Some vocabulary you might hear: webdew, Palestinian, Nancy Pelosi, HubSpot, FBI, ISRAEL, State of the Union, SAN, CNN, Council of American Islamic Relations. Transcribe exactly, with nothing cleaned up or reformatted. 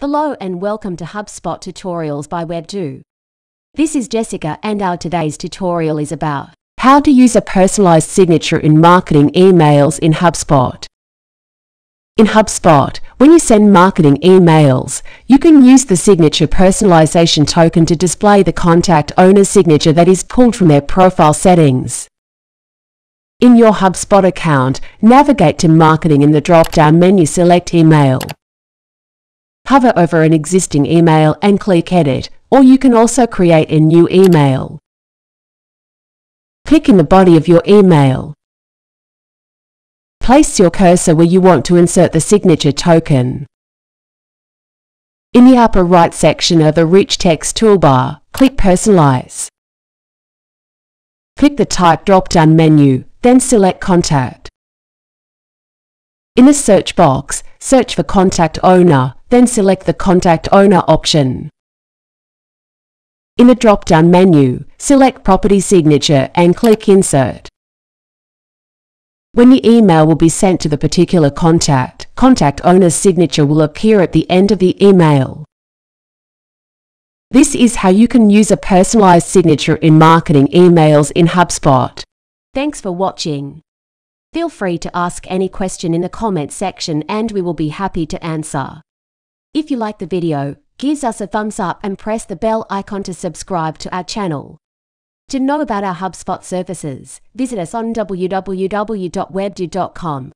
Hello and welcome to HubSpot Tutorials by webdew. This is Jessica and our today's tutorial is about how to use a personalized signature in marketing emails in HubSpot. In HubSpot, when you send marketing emails, you can use the signature personalization token to display the contact owner's signature that is pulled from their profile settings. In your HubSpot account, navigate to Marketing in the drop-down menu, select Email. Hover over an existing email and click Edit, or you can also create a new email. Click in the body of your email. Place your cursor where you want to insert the signature token. In the upper right section of the Rich Text toolbar, click Personalize. Click the Type drop-down menu, then select Contact. In the search box, search for Contact Owner, then select the Contact Owner option. In the drop-down menu, select Property Signature and click Insert. When the email will be sent to the particular contact, Contact Owner's signature will appear at the end of the email. This is how you can use a personalized signature in marketing emails in HubSpot. Thanks for watching. Feel free to ask any question in the comments section and we will be happy to answer. If you like the video, give us a thumbs up and press the bell icon to subscribe to our channel. To know about our HubSpot services, visit us on w w w dot webdew dot com.